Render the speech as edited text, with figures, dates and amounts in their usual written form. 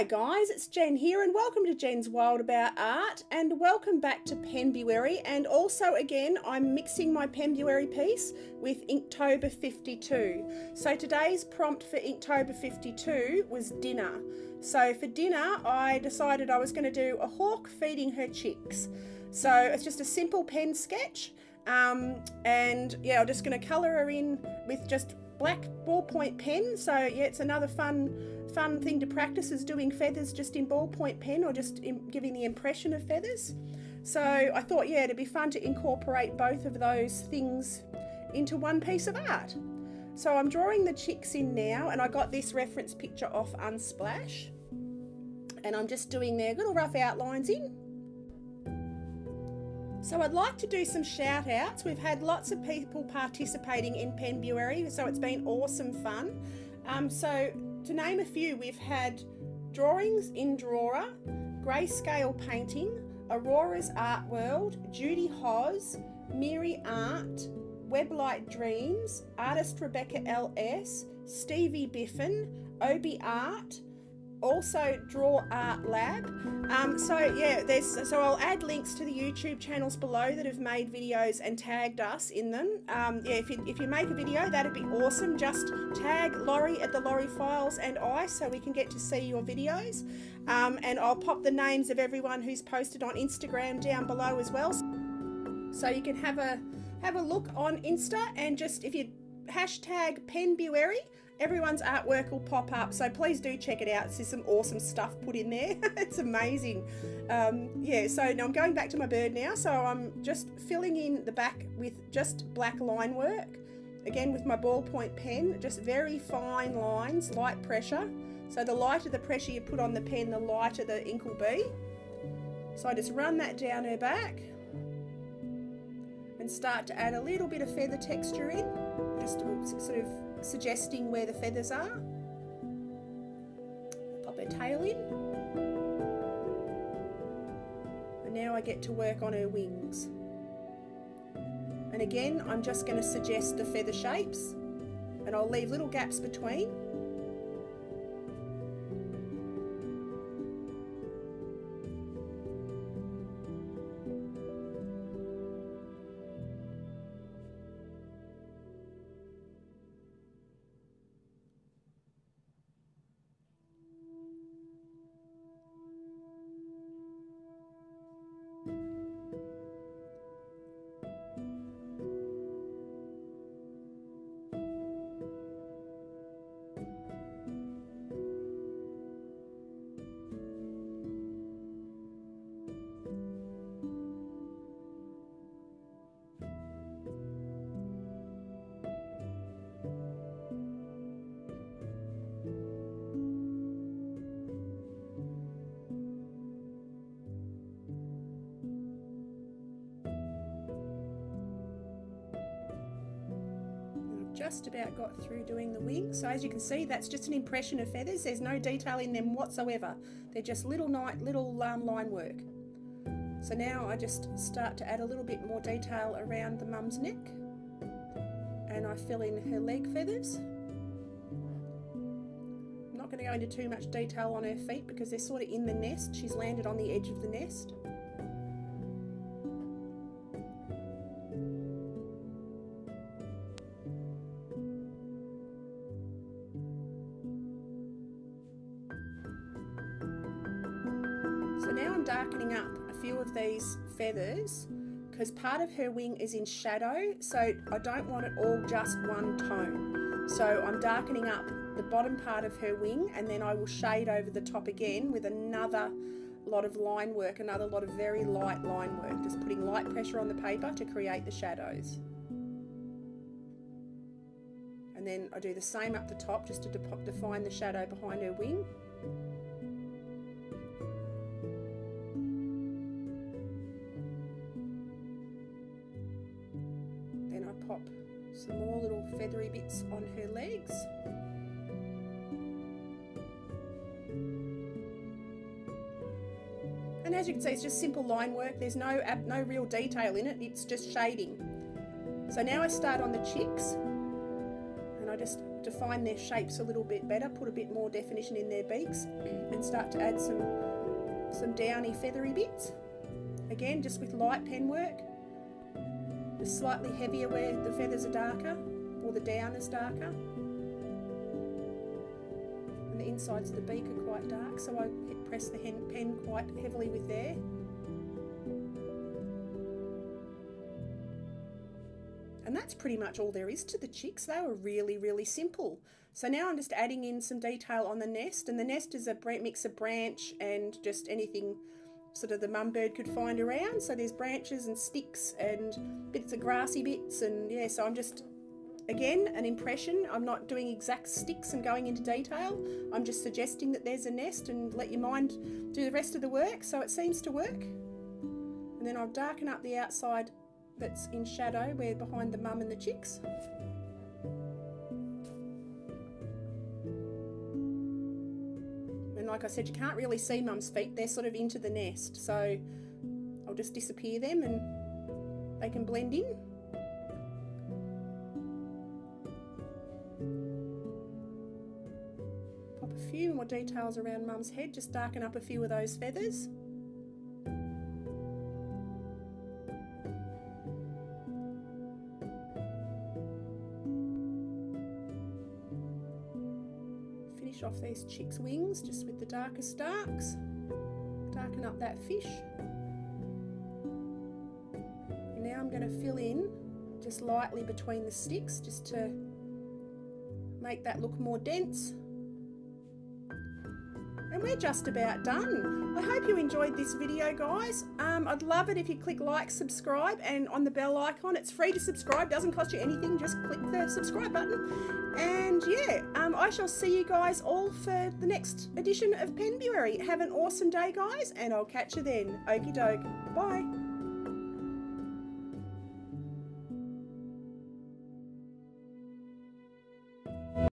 Hi guys, it's Jen here and welcome to Jen's Wild About Art and welcome back to Penbuary, and also again I'm mixing my Penbuary piece with Inktober 52. So today's prompt for Inktober 52 was dinner. So for dinner I decided I was going to do a hawk feeding her chicks. So it's just a simple pen sketch and yeah, I'm just going to colour her in with just black ballpoint pen. So yeah, it's another fun thing to practice, is doing feathers just in ballpoint pen or just giving the impression of feathers. So I thought, yeah, it'd be fun to incorporate both of those things into one piece of art. So I'm drawing the chicks in now, and I got this reference picture off Unsplash, and I'm just doing their little rough outlines in. So I'd like to do some shout outs. We've had lots of people participating in Penbuary, so it's been awesome fun. So to name a few, we've had Drawings in Drawer, Grayscale Painting, Aurora's Art World, Judy Hoz, Miri Art, Weblight Dreams, Artist Rebecca L.S., Stevie Biffin, Obi Art, also Draw Art Lab. So I'll add links to the YouTube channels below that have made videos and tagged us in them. If you make a video, that'd be awesome. Just tag Lori at the Lori Files and I, so we can get to see your videos. And I'll pop the names of everyone who's posted on Instagram down below as well, so you can have a look on Insta, and just if you hashtag Penbuary, everyone's artwork will pop up, so please do check it out. There's some awesome stuff put in there. It's amazing. So now I'm going back to my bird now, so I'm just filling in the back with just black line work, again with my ballpoint pen, just very fine lines, light pressure. So the lighter the pressure you put on the pen, the lighter the ink will be. So I just run that down her back and start to add a little bit of feather texture in, just sort of suggesting where the feathers are. Pop her tail in, and now I get to work on her wings, and again I'm just going to suggest the feather shapes, and I'll leave little gaps between. Just about got through doing the wing. So as you can see, that's just an impression of feathers. There's no detail in them whatsoever. They're just little line work. So now I just start to add a little bit more detail around the mum's neck, and I fill in her leg feathers. I'm not going to go into too much detail on her feet because they're sort of in the nest. She's landed on the edge of the nest. So now I'm darkening up a few of these feathers because part of her wing is in shadow, so I don't want it all just one tone. So I'm darkening up the bottom part of her wing, and then I will shade over the top again with another lot of line work, another lot of very light line work, just putting light pressure on the paper to create the shadows. And then I do the same up the top just to define the shadow behind her wing. Pop some more little feathery bits on her legs. And as you can see, it's just simple line work. There's no real detail in it, it's just shading. So now I start on the chicks, and I just define their shapes a little bit better, put a bit more definition in their beaks, and start to add some downy feathery bits. Again, just with light pen work. It's slightly heavier where the feathers are darker or the down is darker. And the insides of the beak are quite dark, so I press the pen quite heavily with there. And that's pretty much all there is to the chicks. They were really, really simple. So now I'm just adding in some detail on the nest, and the nest is a mix of branch and just anything sort of the mum bird could find around. So there's branches and sticks and bits of grassy bits, and yeah, so I'm just, again, an impression. I'm not doing exact sticks and going into detail. I'm just suggesting that there's a nest and let your mind do the rest of the work. So it seems to work. And then I'll darken up the outside that's in shadow where behind the mum and the chicks. And like I said, you can't really see mum's feet, they're sort of into the nest, so I'll just disappear them and they can blend in. Pop a few more details around mum's head, just darken up a few of those feathers. Off these chicks' wings just with the darkest darks, darken up that fish. And now I'm going to fill in just lightly between the sticks just to make that look more dense. And we're just about done. I hope you enjoyed this video, guys. I'd love it if you click like, subscribe, and on the bell icon. It's free to subscribe, doesn't cost you anything, just click the subscribe button. And yeah, I shall see you guys all for the next edition of Penbuary. Have an awesome day, guys, and I'll catch you then. Okie doke, bye.